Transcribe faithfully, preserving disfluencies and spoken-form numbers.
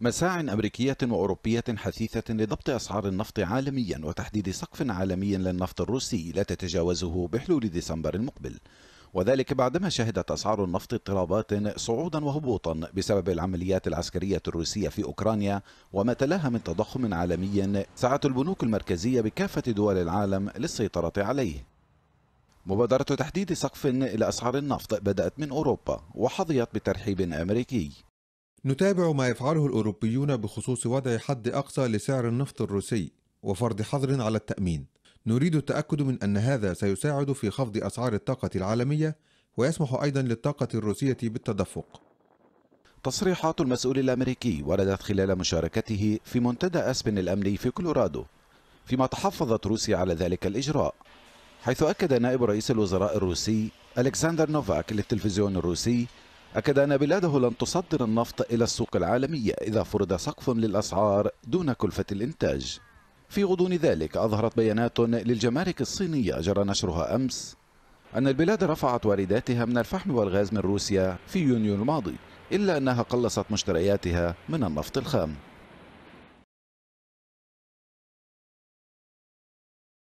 مساع أمريكية وأوروبية حثيثة لضبط أسعار النفط عالميا وتحديد سقف عالمي للنفط الروسي لا تتجاوزه بحلول ديسمبر المقبل، وذلك بعدما شهدت أسعار النفط اضطرابات صعودا وهبوطا بسبب العمليات العسكرية الروسية في أوكرانيا وما تلاها من تضخم عالمي سعت البنوك المركزية بكافة دول العالم للسيطرة عليه. مبادرة تحديد سقف لأسعار النفط بدأت من أوروبا وحظيت بترحيب أمريكي. نتابع ما يفعله الأوروبيون بخصوص وضع حد أقصى لسعر النفط الروسي وفرض حظر على التأمين. نريد التأكد من أن هذا سيساعد في خفض أسعار الطاقة العالمية ويسمح أيضا للطاقة الروسية بالتدفق. تصريحات المسؤول الأمريكي وردت خلال مشاركته في منتدى أسبن الأمني في كولورادو، فيما تحفظت روسيا على ذلك الإجراء، حيث أكد نائب رئيس الوزراء الروسي أليكساندر نوفاك للتلفزيون الروسي أكد أن بلاده لن تصدر النفط إلى السوق العالمية إذا فرض سقف للأسعار دون كلفة الإنتاج. في غضون ذلك أظهرت بيانات للجمارك الصينية جرى نشرها أمس أن البلاد رفعت وارداتها من الفحم والغاز من روسيا في يونيو الماضي، إلا أنها قلصت مشترياتها من النفط الخام.